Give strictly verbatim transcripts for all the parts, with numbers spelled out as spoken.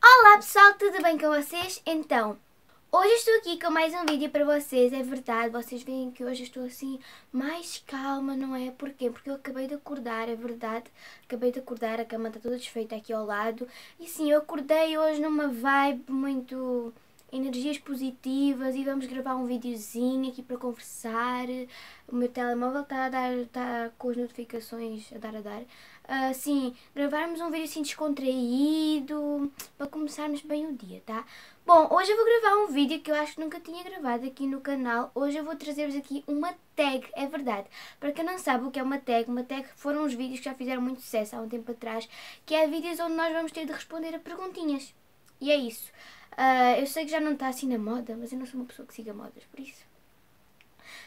Olá pessoal, tudo bem com vocês? Então, hoje eu estou aqui com mais um vídeo para vocês, é verdade, vocês veem que hoje eu estou assim mais calma, não é? Porquê? Porque eu acabei de acordar, é verdade, acabei de acordar, a cama está toda desfeita aqui ao lado. E sim, eu acordei hoje numa vibe muito... energias positivas e vamos gravar um videozinho aqui para conversar. O meu telemóvel está a dar, está com as notificações a dar a dar. Uh, sim, gravarmos um vídeo assim descontraído para começarmos bem o dia, tá? Bom, hoje eu vou gravar um vídeo que eu acho que nunca tinha gravado aqui no canal. Hoje eu vou trazer-vos aqui uma tag, é verdade. Para quem não sabe o que é uma tag, uma tag foram uns vídeos que já fizeram muito sucesso há um tempo atrás, que é vídeos onde nós vamos ter de responder a perguntinhas. E é isso. Uh, eu sei que já não está assim na moda, mas eu não sou uma pessoa que siga modas, por isso.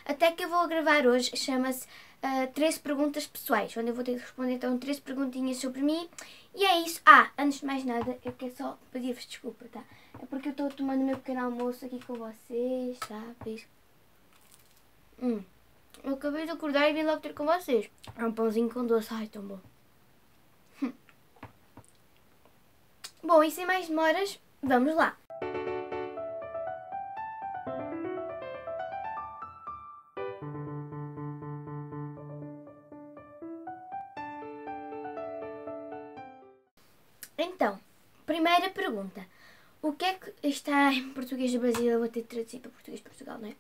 Até que eu vou gravar hoje chama-se uh, treze perguntas pessoais, onde eu vou ter de responder então treze perguntinhas sobre mim. E é isso. Ah, antes de mais nada, eu quero só pedir-vos desculpa, tá? É porque eu estou tomando o meu pequeno almoço aqui com vocês, sabes? Hum, eu acabei de acordar e vim logo ter com vocês. É um pãozinho com doce, ai, tão bom. Hum. Bom, e sem mais demoras, vamos lá! Então, primeira pergunta. O que é que... está em português do Brasil, eu vou ter de traduzir para português de Portugal, não é?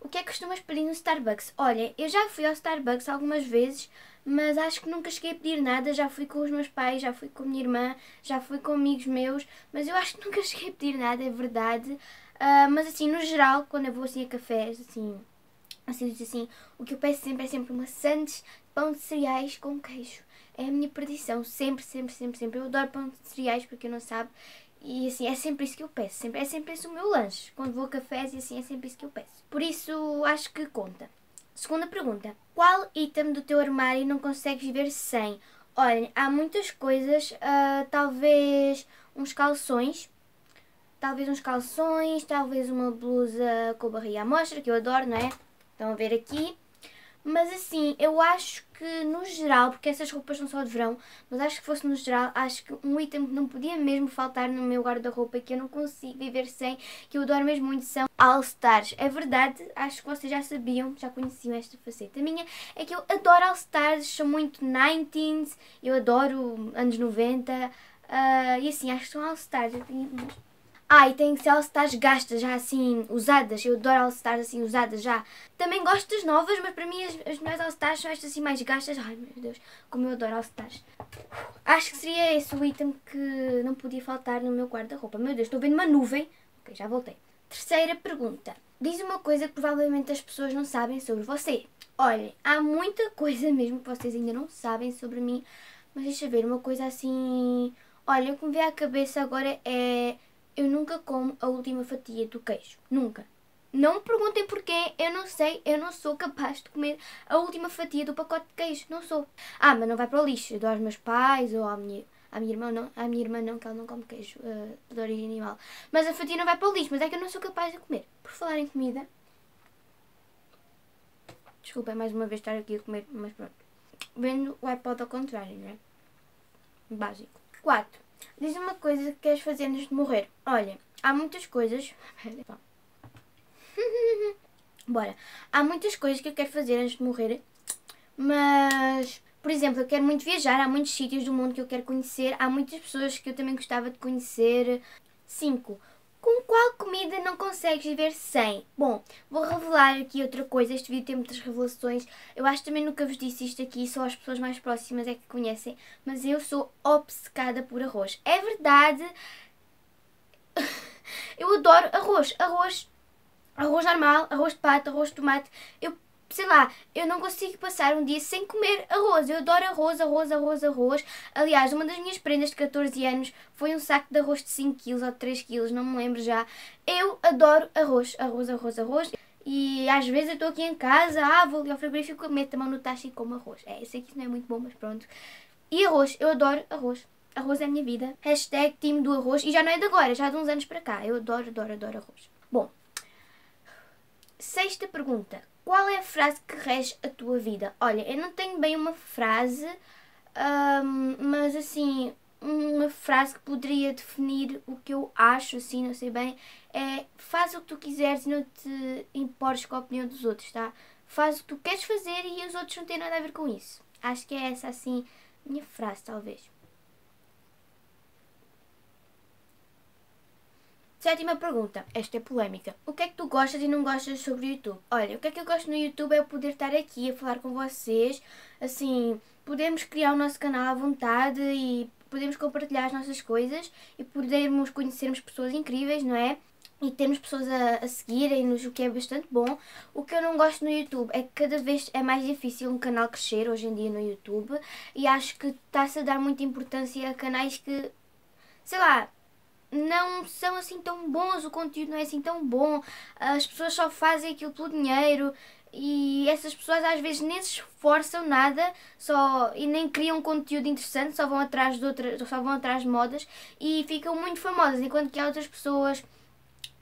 O que é que costumas pedir no Starbucks? Olha, eu já fui ao Starbucks algumas vezes, mas acho que nunca cheguei a pedir nada. Já fui com os meus pais, já fui com a minha irmã, já fui com amigos meus, mas eu acho que nunca cheguei a pedir nada, é verdade. Uh, mas assim, no geral, quando eu vou assim a cafés, assim, assim, assim, o que eu peço sempre é sempre uma sandes, pão de cereais com queijo. É a minha perdição, sempre, sempre, sempre, sempre. Eu adoro pão de cereais, para quem não sabe, e assim, é sempre isso que eu peço, sempre, é sempre esse o meu lanche, quando vou a cafés e assim, é sempre isso que eu peço. Por isso, acho que conta. Segunda pergunta, qual item do teu armário não consegues viver sem? Olhem, há muitas coisas, uh, talvez uns calções, talvez uns calções, talvez uma blusa com barriga à mostra, que eu adoro, não é? Estão a ver aqui. Mas assim, eu acho que no geral, porque essas roupas são só de verão, mas acho que fosse no geral, acho que um item que não podia mesmo faltar no meu guarda-roupa e que eu não consigo viver sem, que eu adoro mesmo muito, são All Stars. É verdade, acho que vocês já sabiam, já conheciam esta faceta minha, é que eu adoro All Stars, sou muito nineteens, eu adoro anos noventa, uh, e assim, acho que são All Stars, eu tenho... Ah, e tem que ser All Stars gastas, já assim, usadas. Eu adoro All Stars assim, usadas já. Também gosto das novas, mas para mim as, as melhores All Stars são estas assim, mais gastas. Ai, meu Deus, como eu adoro All Stars. Acho que seria esse o item que não podia faltar no meu guarda-roupa. Meu Deus, estou vendo uma nuvem. Ok, já voltei. Terceira pergunta. Diz uma coisa que provavelmente as pessoas não sabem sobre você. Olhem, há muita coisa mesmo que vocês ainda não sabem sobre mim. Mas deixa eu ver, uma coisa assim... Olha, o que me vem à cabeça agora é... eu nunca como a última fatia do queijo. Nunca. Não me perguntem porquê. Eu não sei. Eu não sou capaz de comer a última fatia do pacote de queijo. Não sou. Ah, mas não vai para o lixo. Eu dou aos meus pais ou à minha, à minha irmã. Não, à minha irmã não, que ela não come queijo uh, de origem animal. Mas a fatia não vai para o lixo. Mas é que eu não sou capaz de comer. Por falar em comida... Desculpem mais uma vez estar aqui a comer, mas pronto. Vendo o iPod ao contrário, não é? Básico. quatro. Diz uma coisa que queres fazer antes de morrer. Olha, há muitas coisas... Bora. Há muitas coisas que eu quero fazer antes de morrer. Mas, por exemplo, eu quero muito viajar. Há muitos sítios do mundo que eu quero conhecer. Há muitas pessoas que eu também gostava de conhecer. cinco. Com qual comida não consegues viver sem? Bom, vou revelar aqui outra coisa. Este vídeo tem muitas revelações. Eu acho também nunca vos disse isto aqui. Só as pessoas mais próximas é que conhecem. Mas eu sou obcecada por arroz. É verdade. Eu adoro arroz. Arroz. Arroz normal. Arroz de pato. Arroz de tomate. Eu, sei lá, eu não consigo passar um dia sem comer arroz. Eu adoro arroz, arroz, arroz, arroz. Aliás, uma das minhas prendas de catorze anos foi um saco de arroz de cinco quilos ou três quilos, não me lembro já. Eu adoro arroz, arroz, arroz, arroz. E às vezes eu estou aqui em casa, ah, vou ali ao frigorífico, meto a mão no tacho e como arroz. É, eu sei que isso não é muito bom, mas pronto. E arroz, eu adoro arroz. Arroz é a minha vida. Hashtag time do arroz. E já não é de agora, já há de uns anos para cá. Eu adoro, adoro, adoro arroz. Bom, sexta pergunta. Qual é a frase que rege a tua vida? Olha, eu não tenho bem uma frase, hum, mas assim, uma frase que poderia definir o que eu acho, assim, não sei bem, é: faz o que tu quiseres e não te importes com a opinião dos outros, tá? Faz o que tu queres fazer e os outros não têm nada a ver com isso. Acho que é essa, assim, minha frase, talvez. Sétima pergunta, esta é polémica. O que é que tu gostas e não gostas sobre o YouTube? Olha, o que é que eu gosto no YouTube é eu poder estar aqui a falar com vocês, assim, podemos criar o nosso canal à vontade e podemos compartilhar as nossas coisas e podermos conhecermos pessoas incríveis, não é? E termos pessoas a, a seguirem-nos, o que é bastante bom. O que eu não gosto no YouTube é que cada vez é mais difícil um canal crescer hoje em dia no YouTube e acho que está-se a dar muita importância a canais que, sei lá, não são assim tão bons, o conteúdo não é assim tão bom, as pessoas só fazem aquilo pelo dinheiro e essas pessoas às vezes nem se esforçam nada só, e nem criam conteúdo interessante, só vão atrás de outras, só vão atrás de modas e ficam muito famosas, enquanto que há outras pessoas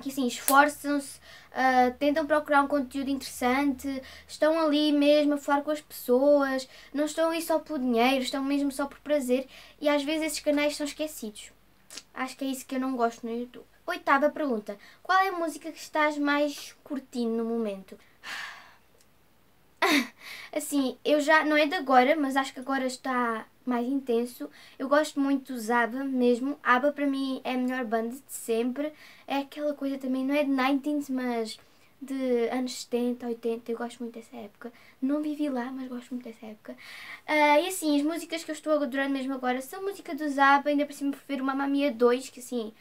que assim esforçam-se, uh, tentam procurar um conteúdo interessante, estão ali mesmo a falar com as pessoas, não estão aí só pelo dinheiro, estão mesmo só por prazer e às vezes esses canais são esquecidos. Acho que é isso que eu não gosto no YouTube. Oitava pergunta. Qual é a música que estás mais curtindo no momento? Assim, eu já... Não é de agora, mas acho que agora está mais intenso. Eu gosto muito dos ABBA mesmo. ABBA para mim é a melhor banda de sempre. É aquela coisa também, não é de nineties, mas de anos setenta, oitenta, eu gosto muito dessa época. Não vivi lá, mas gosto muito dessa época. Uh, e assim, as músicas que eu estou adorando mesmo agora são música do ABBA, ainda por cima por ver o Mamma Mia dois, que assim,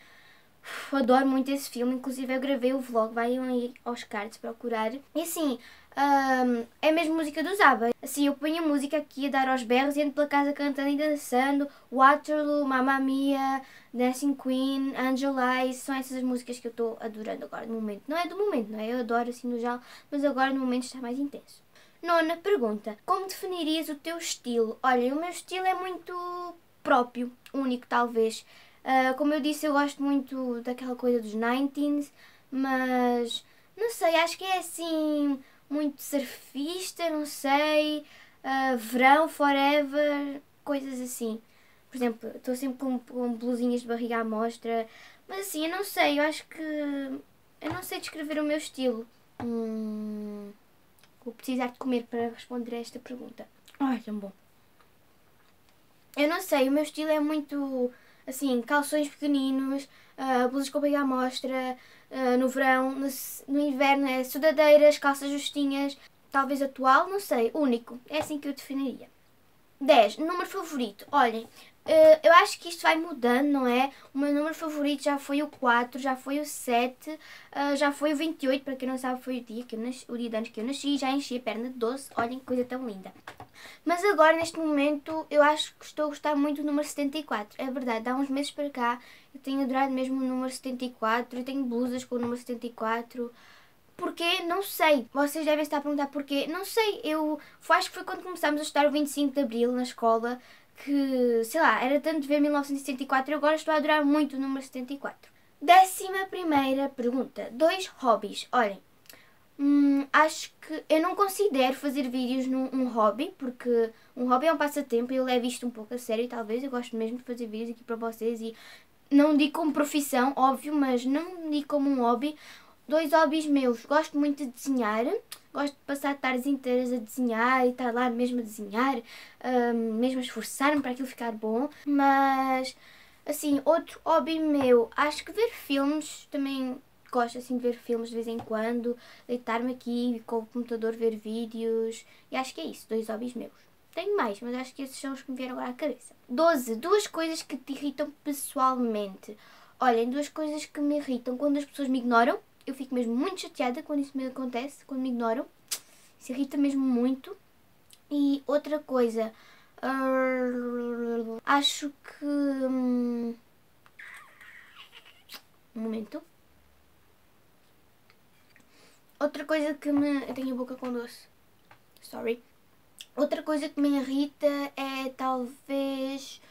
uf, adoro muito esse filme, inclusive eu gravei o vlog, vai aí aos cards procurar. E assim, um, é mesmo música do ABBA. Assim, eu ponho a música aqui a dar aos berros e ando pela casa cantando e dançando. Waterloo, Mamma Mia, Dancing Queen, Angel Eyes, são essas as músicas que eu estou adorando agora no momento. Não é do momento, não é? Eu adoro assim no geral, mas agora no momento está mais intenso. Nona pergunta, como definirias o teu estilo? Olha, o meu estilo é muito próprio, único talvez. Uh, como eu disse, eu gosto muito daquela coisa dos nineties, mas não sei, acho que é assim, muito surfista, não sei, uh, verão, forever, coisas assim. Por exemplo, estou sempre com, com blusinhas de barriga à mostra, mas assim, eu não sei, eu acho que, eu não sei descrever o meu estilo. Hum, vou precisar de comer para responder a esta pergunta. Ai, tão bom. Eu não sei, o meu estilo é muito... Assim, calções pequeninos, uh, blusas com barriga à mostra, uh, no verão, no, no inverno é sudadeiras, calças justinhas, talvez atual, não sei, único. É assim que eu definiria. dez. Número favorito. Olhem, uh, eu acho que isto vai mudando, não é? O meu número favorito já foi o quatro, já foi o sete, uh, já foi o vinte e oito, para quem não sabe foi o dia, que eu nasci, o dia de anos que eu nasci, já enchi a perna de doze, olhem que coisa tão linda. Mas agora, neste momento, eu acho que estou a gostar muito do número setenta e quatro. É verdade, há uns meses para cá eu tenho adorado mesmo o número setenta e quatro, eu tenho blusas com o número setenta e quatro. Porquê? Não sei. Vocês devem estar a perguntar porquê. Não sei, eu acho que foi quando começámos a estudar o vinte e cinco de Abril na escola que, sei lá, era tanto de ver mil novecentos e setenta e quatro e agora estou a adorar muito o número setenta e quatro. Décima primeira pergunta. Dois hobbies. Olhem. Hum, acho que eu não considero fazer vídeos num um hobby, porque um hobby é um passatempo e eu levo isto um pouco a sério, talvez. Eu gosto mesmo de fazer vídeos aqui para vocês e não digo como profissão, óbvio, mas não digo como um hobby. Dois hobbies meus, gosto muito de desenhar, gosto de passar tardes inteiras a desenhar e estar lá mesmo a desenhar, hum, mesmo a esforçar-me para aquilo ficar bom, mas assim, outro hobby meu, acho que ver filmes também... Gosto assim de ver filmes de vez em quando, deitar-me aqui com o computador, ver vídeos e acho que é isso, dois hobbies meus. Tenho mais, mas acho que esses são os que me vieram agora à cabeça. doze. Duas coisas que te irritam pessoalmente. Olhem, duas coisas que me irritam. Quando as pessoas me ignoram, eu fico mesmo muito chateada quando isso me acontece, quando me ignoram. Isso irrita mesmo muito. E outra coisa, uh, acho que... Um momento... Outra coisa que me... Eu tenho a boca com doce. Sorry. Outra coisa que me irrita é talvez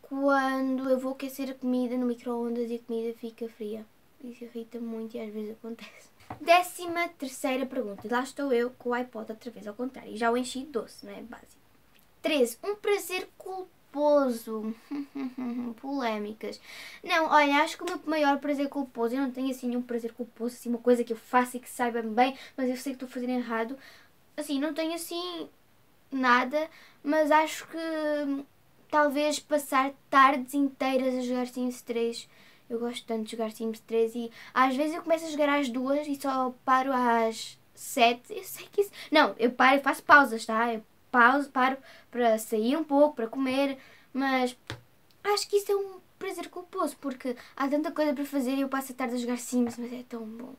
quando eu vou aquecer a comida no micro-ondas e a comida fica fria. Isso irrita muito e às vezes acontece. Décima terceira pergunta. Lá estou eu com o iPod outra vez ao contrário. E já o enchi de doce, não é? Básico. treze. Um prazer cultural. culposo. Polémicas. Não, olha, acho que o meu maior prazer culposo, eu não tenho assim nenhum prazer culposo, assim uma coisa que eu faço e que saiba bem, mas eu sei que estou fazendo errado. Assim, não tenho assim nada, mas acho que talvez passar tardes inteiras a jogar Sims três. Eu gosto tanto de jogar Sims três e às vezes eu começo a jogar às duas e só paro às sete. Eu sei que isso... Não, eu paro, eu faço pausas, tá? Eu pauso, paro para sair um pouco, para comer, mas acho que isso é um prazer culposo porque há tanta coisa para fazer e eu passo a tarde a jogar Sims, mas é tão bom.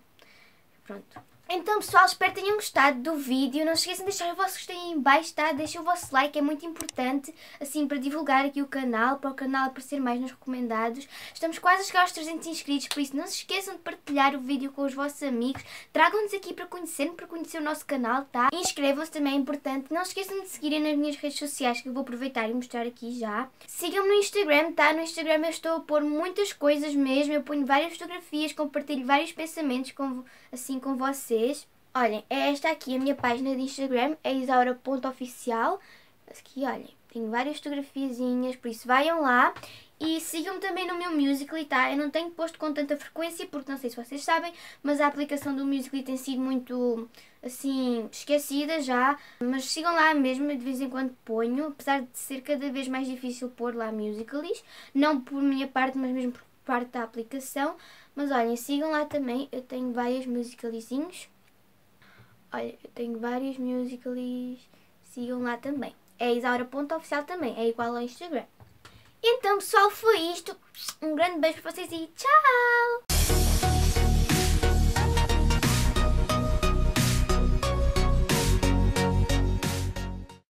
Pronto. Então pessoal, espero que tenham gostado do vídeo, não se esqueçam de deixar o vosso gostei aí em baixo, tá? Deixem o vosso like, é muito importante, assim, para divulgar aqui o canal, para o canal aparecer mais nos recomendados. Estamos quase a chegar aos trezentos inscritos, por isso não se esqueçam de partilhar o vídeo com os vossos amigos, tragam-nos aqui para conhecer, para conhecer o nosso canal, tá? Inscrevam-se também, é importante, não se esqueçam de seguirem nas minhas redes sociais, que eu vou aproveitar e mostrar aqui já. Sigam-me no Instagram, tá? No Instagram eu estou a pôr muitas coisas mesmo, eu ponho várias fotografias, compartilho vários pensamentos, com, assim, com vocês. Olhem, é esta aqui a minha página de Instagram, é isaura ponto oficial. Aqui, olhem, tenho várias fotografiazinhas, por isso vaiam lá. E sigam-me também no meu Musical.ly, tá? Eu não tenho posto com tanta frequência, porque não sei se vocês sabem, mas a aplicação do Musical.ly tem sido muito, assim, esquecida já. Mas sigam lá mesmo, de vez em quando ponho, apesar de ser cada vez mais difícil pôr lá Musical.lys. Não por minha parte, mas mesmo por parte da aplicação. Mas olhem, sigam lá também, eu tenho várias musicalizinhos. Olha, eu tenho várias musicalis, sigam lá também. É isaura ponto oficial também, é igual ao Instagram. Então pessoal, foi isto. Um grande beijo para vocês e tchau!